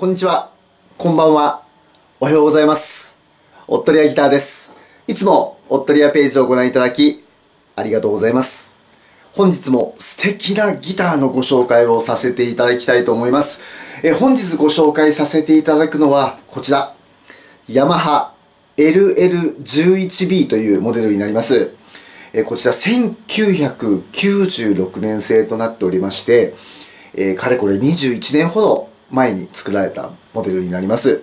こんにちは、こんばんは、おはようございます。おっとりやギターです。いつもおっとりやページをご覧いただき、ありがとうございます。本日も素敵なギターのご紹介をさせていただきたいと思います。本日ご紹介させていただくのはこちら、ヤマハ LL-11B というモデルになります。こちら1996年製となっておりまして、かれこれ21年ほど前に作られたモデルになります。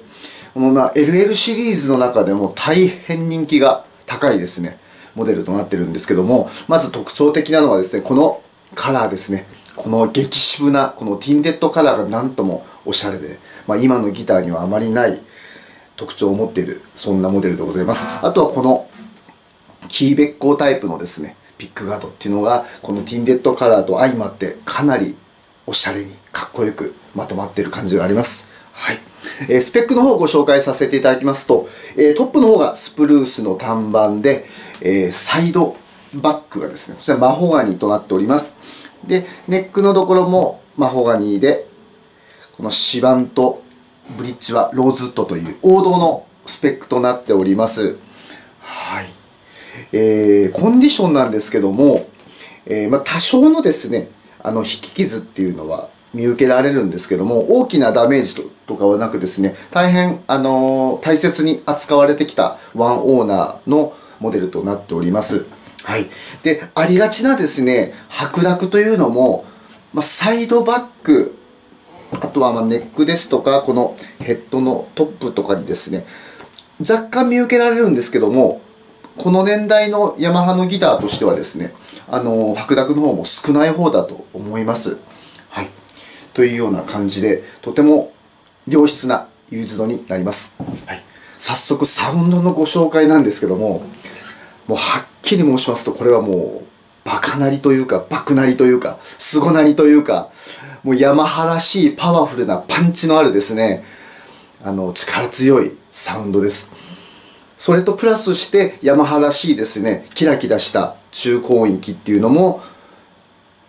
このLL シリーズの中でも大変人気が高いですね、モデルとなってるんですけども、まず特徴的なのはですね、このカラーですね。この激渋な、このティンデッドカラーがなんともおしゃれで、今のギターにはあまりない特徴を持っている、そんなモデルでございます。あとはこのキーベッコータイプのですね、ピックガードっていうのが、このティンデッドカラーと相まってかなりおしゃれにかっこよくまとまっている感じがあります。はい。スペックの方をご紹介させていただきますと、トップの方がスプルースの単板で、サイドバックがですね、こちらマホガニーとなっております。で、ネックのところもマホガニーで、この指板とブリッジはローズウッドという王道のスペックとなっております。はい。コンディションなんですけども、多少のですね、引き傷っていうのは見受けられるんですけども、大きなダメージとかはなくですね、大変、大切に扱われてきたワンオーナーのモデルとなっております。はい、でありがちなですね、剥落というのも、サイドバック、あとはネックですとかこのヘッドのトップとかにですね、若干見受けられるんですけども、この年代のヤマハのギターとしてはですね、剥奪の方も少ない方だと思います。はい。というような感じで、とても良質なユーズドになります。はい。早速、サウンドのご紹介なんですけども、もうはっきり申しますと、これはもう、バカなりというか、バクなりというか、スゴなりというか、もうヤマハらしいパワフルなパンチのあるですね、力強いサウンドです。それとプラスして、ヤマハらしいですね、キラキラした中高音域っていうのも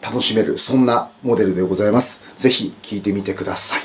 楽しめる、そんなモデルでございます。ぜひ聴いてみてください。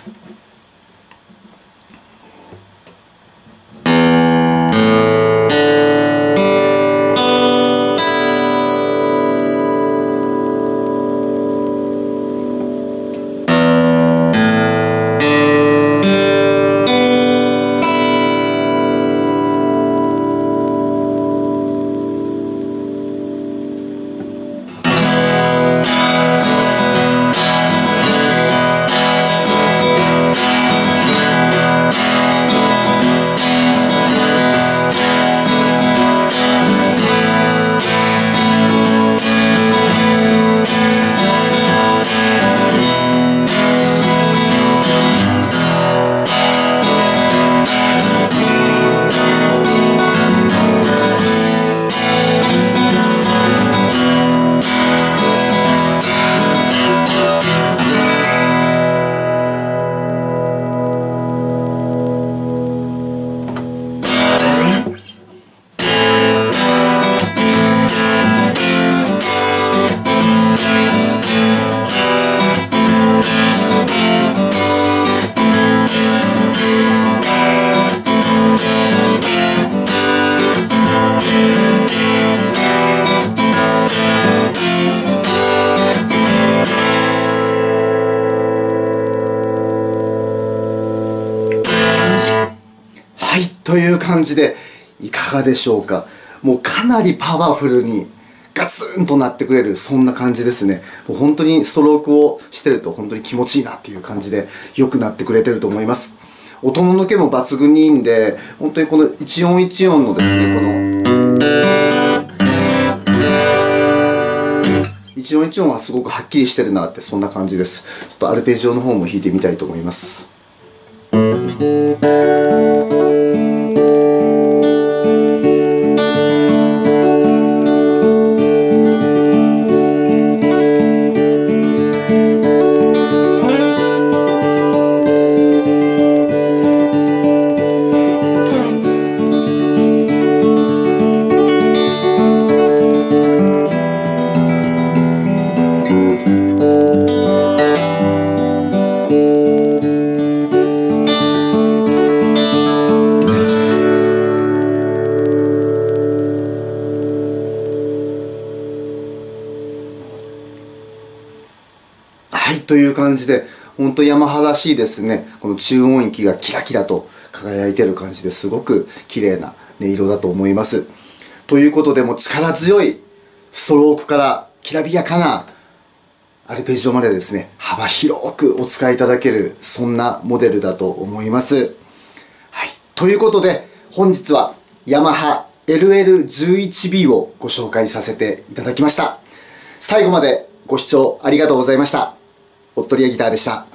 という感じでいかがでしょうか。もうかなりパワフルにガツンとなってくれる、そんな感じですね。もう本当にストロークをしてると本当に気持ちいいなっていう感じで良くなってくれてると思います。音の抜けも抜群にいいんで、本当にこの一音一音のですね、この一音一音はすごくはっきりしてるなって、そんな感じです。ちょっとアルペジオの方も弾いてみたいと思います。はい、という感じで、本当ヤマハらしいですね。この中音域がキラキラと輝いてる感じですごく綺麗な音色だと思います。ということで、もう力強いストロークからきらびやかなアルペジオまでですね、幅広くお使いいただける、そんなモデルだと思います。はい、ということで、本日はヤマハ LL-11B をご紹介させていただきました。最後までご視聴ありがとうございました。おっとりやギターでした。